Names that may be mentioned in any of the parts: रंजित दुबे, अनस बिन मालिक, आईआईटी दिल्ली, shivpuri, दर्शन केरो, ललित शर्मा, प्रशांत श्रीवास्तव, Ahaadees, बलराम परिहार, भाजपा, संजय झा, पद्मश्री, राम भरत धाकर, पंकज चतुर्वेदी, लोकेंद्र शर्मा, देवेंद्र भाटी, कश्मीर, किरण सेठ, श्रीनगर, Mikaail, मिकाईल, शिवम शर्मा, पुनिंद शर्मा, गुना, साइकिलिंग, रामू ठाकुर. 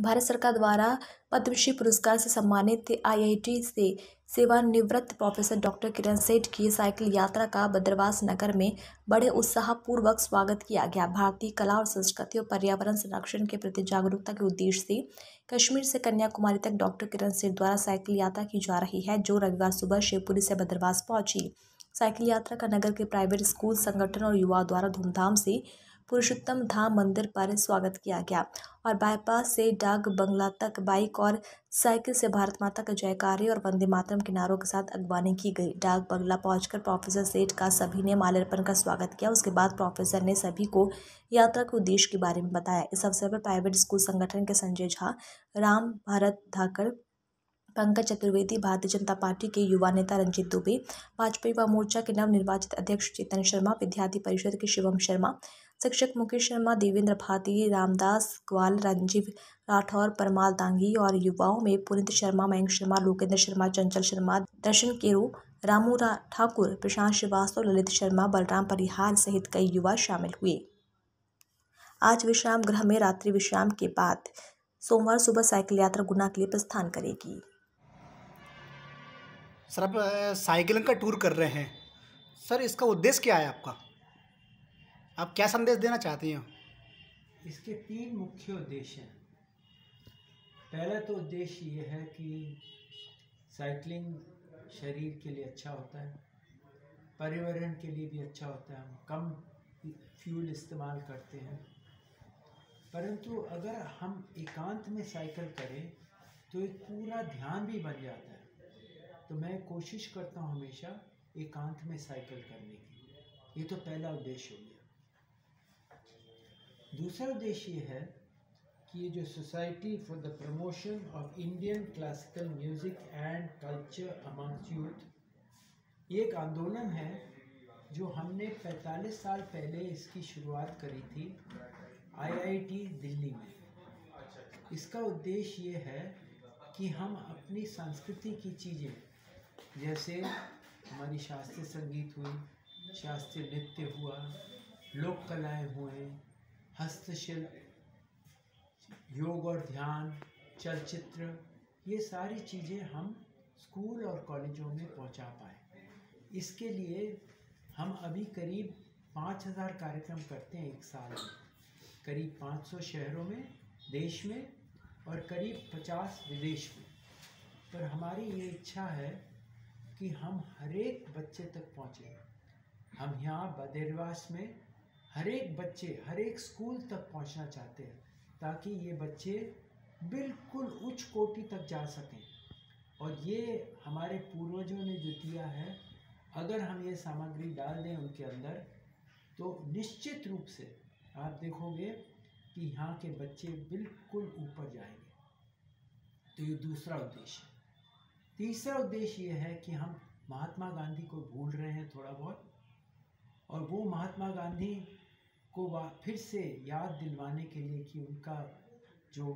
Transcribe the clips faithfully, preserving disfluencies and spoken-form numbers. भारत सरकार द्वारा पद्मश्री पुरस्कार से सम्मानित आईआईटी से सेवानिवृत्त प्रोफेसर डॉक्टर किरण सेठ की साइकिल यात्रा का भद्रवास नगर में बड़े उत्साहपूर्वक स्वागत किया गया। भारतीय कला और संस्कृति और पर्यावरण संरक्षण के प्रति जागरूकता के उद्देश्य से कश्मीर से कन्याकुमारी तक डॉक्टर किरण सेठ द्वारा साइकिल यात्रा की जा रही है, जो रविवार सुबह शिवपुरी से भद्रवास पहुंची। साइकिल यात्रा का नगर के प्राइवेट स्कूल संगठन और युवाओं द्वारा धूमधाम से पुरुषोत्तम धाम मंदिर पर स्वागत किया गया और बाईपास से डाक बंगला तक बाइक और साइकिल से भारत माता के जयकारे और वंदे मातरम के नारों के साथ अगवानी की गई। डाक बंगला पहुंचकर प्रोफेसर सेठ का सभी ने माल्यार्पण का स्वागत किया। उसके बाद प्रोफेसर ने सभी को यात्रा के उद्देश्य के बारे में बताया। इस अवसर पर प्राइवेट स्कूल संगठन के संजय झा, राम भरत धाकर, पंकज चतुर्वेदी, भारतीय जनता पार्टी के युवा नेता रंजित दुबे, भाजपा युवा मोर्चा के नवनिर्वाचित अध्यक्ष चेतन शर्मा, विद्यार्थी परिषद के शिवम शर्मा, शिक्षक मुकेश शर्मा, देवेंद्र भाटी, रामदास ग्वाल, रंजीव राठौर, परमाल दांगी और युवाओं में पुनिंद शर्मा, महेंद्र शर्मा, लोकेंद्र शर्मा, चंचल शर्मा, दर्शन केरो, रामू ठाकुर, प्रशांत श्रीवास्तव, ललित शर्मा, बलराम परिहार सहित कई युवा शामिल हुए। आज विश्राम गृह में रात्रि विश्राम के बाद सोमवार सुबह साइकिल यात्रा गुना के लिए प्रस्थान करेगी। सर, आप साइकिलिंग का टूर कर रहे हैं। सर, इसका उद्देश्य क्या है आपका? आप क्या संदेश देना चाहती हैं? इसके तीन मुख्य उद्देश्य हैं। पहला तो उद्देश्य ये है कि साइकिलिंग शरीर के लिए अच्छा होता है, पर्यावरण के लिए भी अच्छा होता है, हम कम फ्यूल इस्तेमाल करते हैं। परंतु अगर हम एकांत में साइकिल करें तो एक पूरा ध्यान भी बन जाता है। तो मैं कोशिश करता हूँ हमेशा एकांत में साइकिल करने की। ये तो पहला उद्देश्य हो गया। दूसरा उद्देश्य ये है कि ये जो society for the promotion of Indian classical music and culture amongst youth, ये एक आंदोलन है जो हमने पैंतालीस साल पहले इसकी शुरुआत करी थी आईआईटी दिल्ली में। इसका उद्देश्य ये है कि हम अपनी संस्कृति की चीज़ें, जैसे हमारी शास्त्रीय संगीत हुई, शास्त्रीय नृत्य हुआ, लोक कलाएं हुए, हस्तशिल्प, योग और ध्यान, चलचित्र, ये सारी चीज़ें हम स्कूल और कॉलेजों में पहुंचा पाए। इसके लिए हम अभी करीब पाँच हज़ार कार्यक्रम करते हैं एक साल में, करीब पाँच सौ शहरों में, देश में, और करीब पचास विदेश में। पर हमारी ये इच्छा है कि हम हरेक बच्चे तक पहुँचें। हम यहाँ भद्रवास में हरेक बच्चे, हरेक स्कूल तक पहुँचना चाहते हैं, ताकि ये बच्चे बिल्कुल उच्च कोटि तक जा सकें। और ये हमारे पूर्वजों ने जो दिया है, अगर हम ये सामग्री डाल दें उनके अंदर, तो निश्चित रूप से आप देखोगे कि यहाँ के बच्चे बिल्कुल ऊपर जाएंगे। तो ये दूसरा उद्देश्य है। तीसरा उद्देश्य ये है कि हम महात्मा गांधी को भूल रहे हैं थोड़ा बहुत, और वो महात्मा गांधी को फिर से याद दिलवाने के लिए कि उनका जो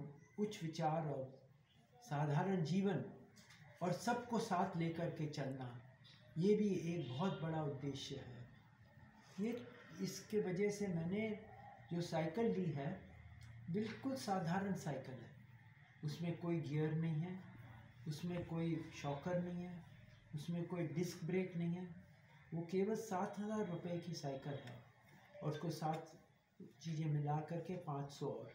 उच्च विचार और साधारण जीवन और सबको साथ लेकर के चलना, ये भी एक बहुत बड़ा उद्देश्य है। ये इसके वजह से मैंने जो साइकिल ली है, बिल्कुल साधारण साइकिल है। उसमें कोई गियर नहीं है, उसमें कोई शॉकर नहीं है, उसमें कोई डिस्क ब्रेक नहीं है। वो केवल सात हज़ार रुपये की साइकिल है और उसको सात चीज़ें मिला करके पाँच सौ, और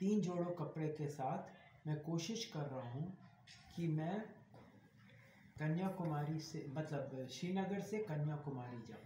तीन जोड़ों कपड़े के साथ मैं कोशिश कर रहा हूँ कि मैं कन्याकुमारी से, मतलब श्रीनगर से कन्याकुमारी जाऊँ।